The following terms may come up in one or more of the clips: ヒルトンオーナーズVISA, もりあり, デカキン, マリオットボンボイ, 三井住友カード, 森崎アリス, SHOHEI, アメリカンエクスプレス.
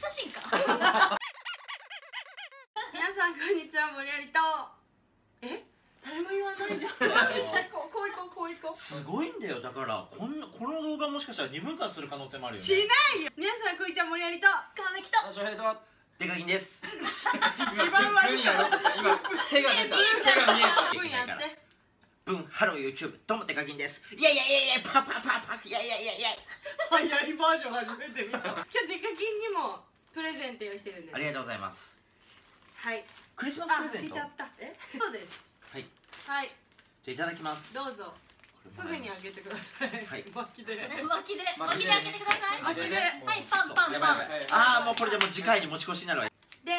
写真か。皆さんこんにちは、森有と。え、誰も言わないじゃん。こういこう、こういこう。すごいんだよ。だからこの動画もしかしたら2分間する可能性もあるよね。しないよ。皆さんこんにちは、森有と。川目きと。翔平と。デカギンです。一番悪い。今手が出た。手が見えた。分やって。分ハロー YouTube どうもデカギンです。いやいやいやいやパパパパいやいやいやいや。流行りバージョン初めて見た。今日デカギンにもプレゼント用意してるんです。ありがとうございます。はい。クリスマスプレゼント。あ、開けちゃった。え？そうです。はい。はい。じゃいただきます。どうぞ。すぐに開けてください。はい。巻きで。巻きで開けてください。巻きで。はい。パンパンパン。ああもうこれでも次回に持ち越しになるわ。でーん。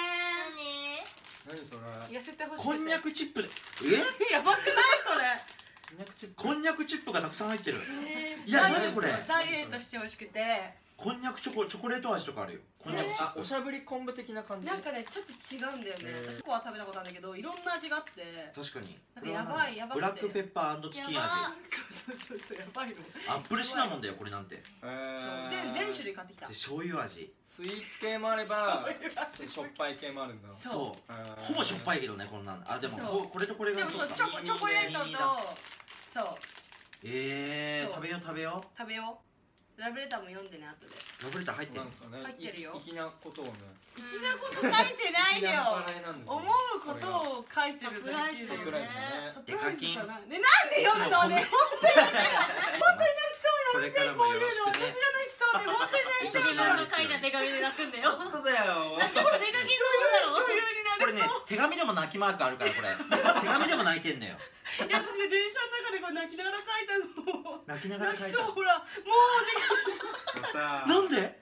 何それ。痩せてほしい。こんにゃくチップで。え？やばくないこれ。こんにゃくチップ。こんにゃくチップがたくさん入ってる。いや何これ。ダイエットしてほしくて。こんにゃくチョコレート味とかあるよ。こんにゃくチップ。おしゃぶり昆布的な感じ。なんかねちょっと違うんだよね。私こうは食べたことあるんだけどいろんな味があって。確かに。なんかやばい。ブラックペッパー&チキン味。そうやばいの。アップルシナモンだよこれなんて。全種類買ってきた。醤油味。スイーツ系もあれば、しょっぱい系もあるんだ。そう。ほぼしょっぱいけどねこんなん。あでもこれとこれが。でもそうチョコレートとそう。食べよう。ラブレターも読んでね、後で。ラブレター入ってるんですかね。入ってるよ。粋なことをね。粋なこと書いてないよ。思うことを書いてるだけで。デカキン。ね、なんで読むのね、本当に。本当に泣きそうよ。見てこういうの、私が泣きそうで、本当に泣きそう。今の書いた手紙で泣くんだよ。本当だよ。だってこれデカキンの女優になる。これね、手紙でも泣きマークあるから、これ。手紙でも泣いてんだよ。いや、私ね、電車の中でこれ泣きながら書いたの。泣きながら書いた。そう、ほら、もうで。なんで。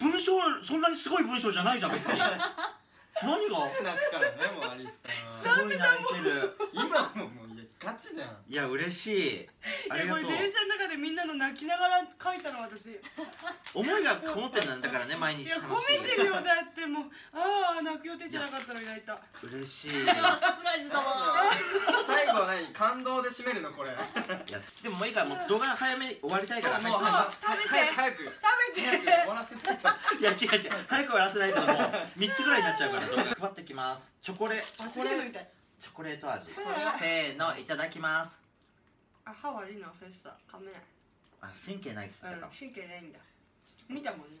文章、そんなにすごい文章じゃないじゃん、別に。何が。泣くからね、もうアリスさん。すごい泣いてる。今も、もう、ガチじゃん。いや、嬉しい。ありがとう。電車の中で、みんなの泣きながら書いたの、私。思いがこもってるんだからね、毎日。いや、込めてるよ、だって、もう。ああ、泣く予定じゃなかったの、泣いた。嬉しい。サプライズだわ。最後は何、感動で締めるの、これ。いや、でも、もういいから、もう動画早めに終わりたいから。もう、早く終わらせて。いや、違う、早く終わらせないと、もう、3つぐらいになっちゃうから、動画配ってきます。チョコレート味。せーの、いただきます。あ、歯悪いな、フェスタ、噛めない。あ、神経ないっすね。神経ないんだ。見たもんね。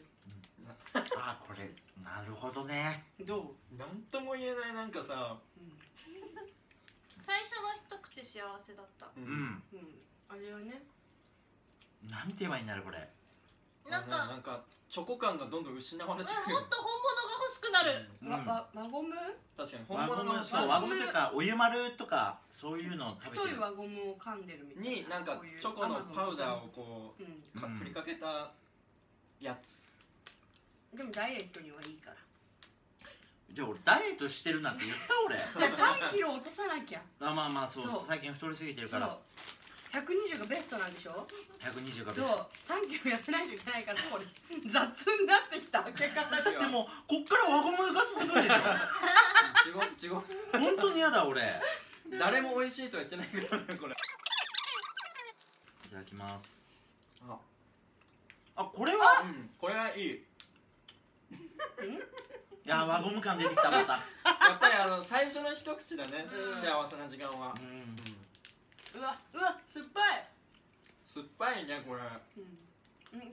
あ、これ、なるほどね。どう？なんとも言えない、なんかさ。最初の一口幸せだった。うん。あれはね。なんて言えばいいんだろう、これ。なんかチョコ感がどんどん失われてくる。もっと本物が欲しくなる。輪ゴム？確かに本物のそう輪ゴムとかお湯丸とかそういうのを食べてる。太い輪ゴムを噛んでるみたいな。になんかチョコのパウダーをこう振りかけたやつ。でもダイエットにはいいから。じゃあ俺ダイエットしてるなんて言った俺。3キロ落とさなきゃ。まあそう最近太りすぎてるから。120がベストなんでしょ。120がベスト。そう、3キロ痩せないといけないからこれ雑になってきた結果だってもうこっから輪ゴムが続くんでしょ。違う。本当にやだ俺。誰も美味しいとは言ってないからねこれ。いただきます。あ、これはいい。いや輪ゴム感出てきたまた。やっぱり最初の一口だね。幸せな時間は。うわ酸っぱいねこれ。し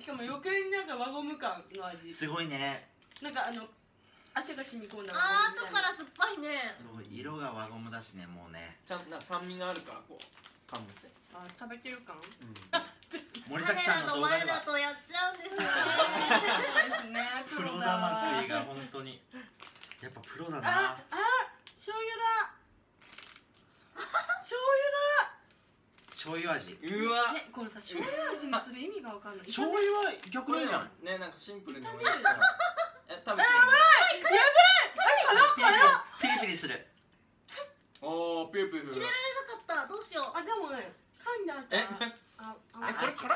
かも余計になんか輪ゴム感の味すごいね。なんか汗が染み込んだ。あー後から酸っぱいね。そう色が輪ゴムだしね。もうねちゃんと酸味があるからこう噛むってあ食べてる感、森崎さんの動画ではカメラの前だとやっちゃうんですよね。そうですねプロ魂が本当にやっぱプロだな。あ醤油だ醤油だ醤油味。うわ。ね、これさ、醤油味にする意味がわかんない。醤油は逆にいいじゃん。ね、なんかシンプルに。え、食べて。やばい。ピリピリする。ああ、ピリピリ。入れられなかった。どうしよう。あ、でもね、噛んだから。あ、これ辛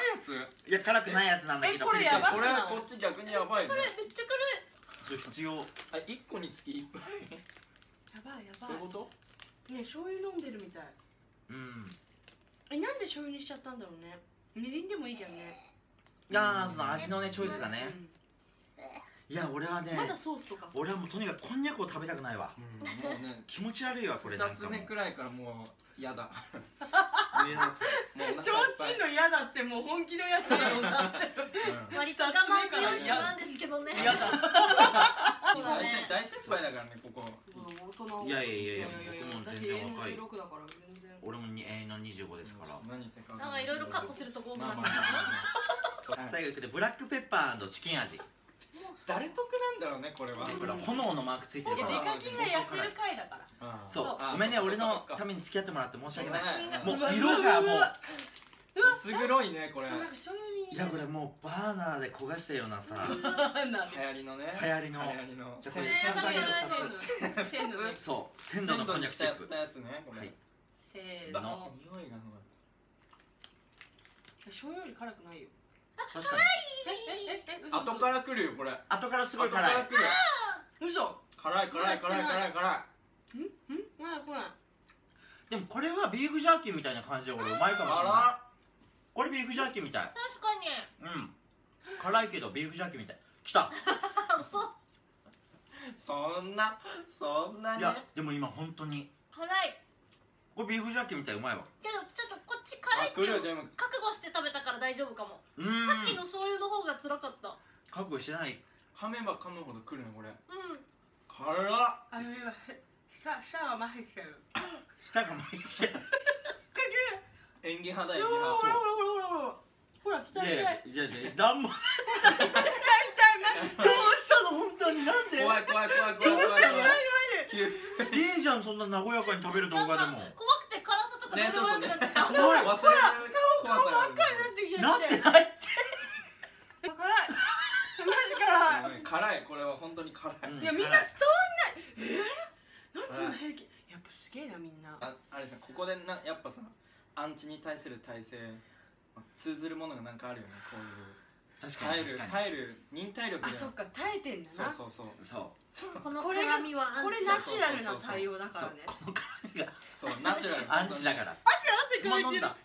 いやつ？いや、辛くないやつなんだけど。これやばい。これはこっち逆にやばい。これめっちゃ辛い。それ必要。あ、1個につき1分。やばい。そういうこと？ね、醤油飲んでるみたい。うん。なんで醤油にしちゃったんだろうね。みりんでもいいじゃんね。いやーその味のねチョイスがね。いや俺はね、まだソースとか、俺はもうとにかくこんにゃくを食べたくないわ。もうね、気持ち悪いわこれ。2つ目くらいからもうやだ。ちょうちんの嫌だってもう本気のやつだろうなって。割と我慢強いなんですけどね。嫌だ。大先輩だからねここ。いやいやいや僕も全然若い。俺も永遠の25ですから。なんかいろいろカットすると多くなって。最後言っててブラックペッパー&チキン味。誰得なんだろうねこれは。炎のマークついてるから。デカキンが痩せる回だから。そう。ごめんね俺のために付き合ってもらって申し訳ない。もう色がもう薄黒いねこれ。いやこれもうバーナーで焦がしたようなさ。流行りのね。流行りの。じゃこれ2つ。そう。鮮度のこんにゃくチップ。はい。せーの。匂いがの。醤油より辛くないよ。確かに。後から来るよこれ。後からすごい辛い。嘘。辛い辛い辛い辛い辛い。まだ来ない。でもこれはビーフジャーキーみたいな感じで俺うまいかもしれない。これビーフジャーキーみたい。確かに。うん。辛いけどビーフジャーキーみたい。来た。そんなね。いやでも今本当に。辛い。これビーフジャーキーみたいうまいわ。けどちょっとこっち辛いって覚悟して食べたから大丈夫かも。さっきの醤油の方が辛かった。覚悟してない。噛めば噛むほど来るねこれ。うん。辛っ。あれは舌が麻痺してる。舌が麻痺してる。演技派だよ。ほら痛い痛い。いやなんも。痛い。どうしたの本当になんで。怖い。どうしたのマジ。いいじゃんそんな和やかに食べる動画でも。ね、ちょっとね、怖い、怖い、顔が真っ赤になってきちゃって。なってないって。辛い。マジ辛い。辛い、これは本当に辛い。いや、みんな伝わんない。なんその平気。やっぱすげえな、みんな。あれさ、ここでな、やっぱさ、アンチに対する体制。通ずるものがなんかあるよね、こういう。確かに耐える忍耐力。あ、そっか耐えてんだな。そうこの絡みはこれナチュラルな対応だからね。この絡みがそうナチュラルアンチだから。汗かいてる。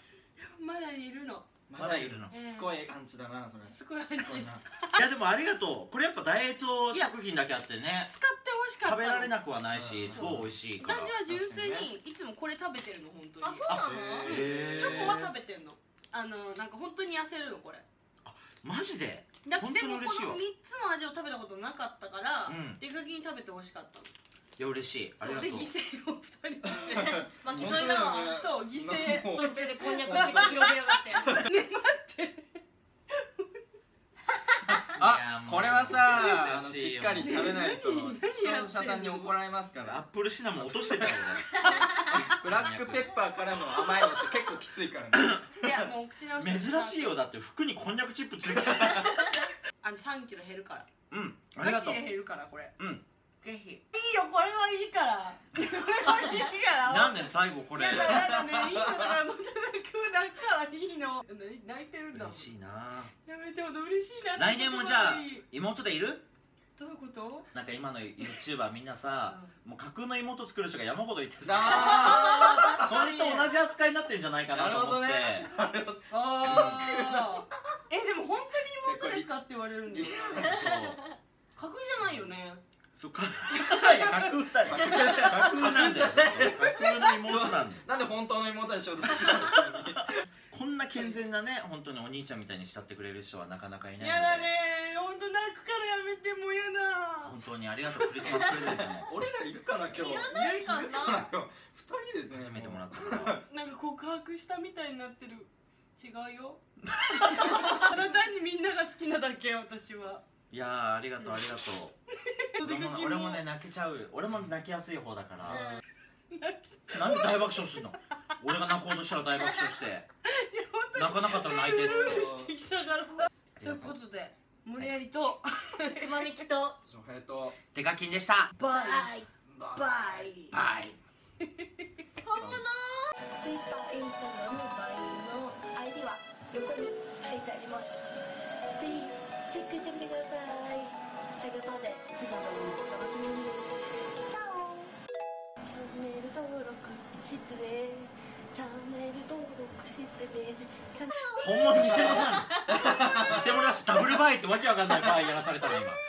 まだいるのしつこいアンチだなそれ。すごいアンチ。いやでもありがとう。これやっぱダイエット食品だけあってね、使って美味しかった。食べられなくはないしすごい美味しいから。私は純粋にいつもこれ食べてるの本当に。あ、そうなの。チョコは食べてんの。なんか本当に痩せるのこれマジで。だってでもこの3つの味を食べたことなかったから出かけに食べてほしかったの。いや嬉しい、ありがとう。で犠牲を2人で巻き添えだわ。そう犠牲。途中でこんにゃくを広げやがって。ね待って。あ、これはさしっかり食べないと視聴者さんに怒られますから。アップルシナモン落としてたよね。ブラックペッパーからの甘いのって結構きついからね。いやもう口直し珍しいよ。だって服にこんにゃくチップついてる。3キロ減るから。うん、ありがとう。減るからこれ。うん、ぜひ。いいよこれはいいから。なんで最後これ。いやだね、いいのからまた泣く。だからいいの。泣いてるんだ。嬉しいな。やめてほど嬉しいな。来年もじゃあ妹でいる。どういうこと？なんか今の YouTuber みんなさ、もう架空の妹作る人が山ほどいてさ、それと同じ扱いになってんじゃないかなと思って。ああ。えでも本当に妹ですかって言われるんですよ。架空じゃないよね。そうか。いや架空なんだよ。架空の妹なんだ。なんで本当の妹にしようとしてるの？こんな健全なね、本当にお兄ちゃんみたいに慕ってくれる人はなかなかいないので。やだね、本当泣くからやめてもうやだ。本当にありがとうクリスマスプレゼントも。俺らいるかな今日。いらないかな。2人でね。締めてもらったから。なんか告白したみたいになってる。違うよ。ただ単にみんなが好きなだけ私は。いやーありがとうありがとう。俺もね泣けちゃう。俺も泣きやすい方だから。なんで大爆笑するの？俺が泣こうとしたら大爆笑して泣かなかったら泣いてってきたから。ということで無理やりとつまみきと翔平とデカキンでした。バイバイバイ。本物 Twitter、Instagram のバイの ID は横に書いてあります。ぜひチェックしてみてください。ということで次の動画もお楽しみに。チャオ。チャンネル登録してね。チャンネル登録してね。ほんまに偽物なの。偽物だしダブルバイってわけわかんないバイやらされたら今。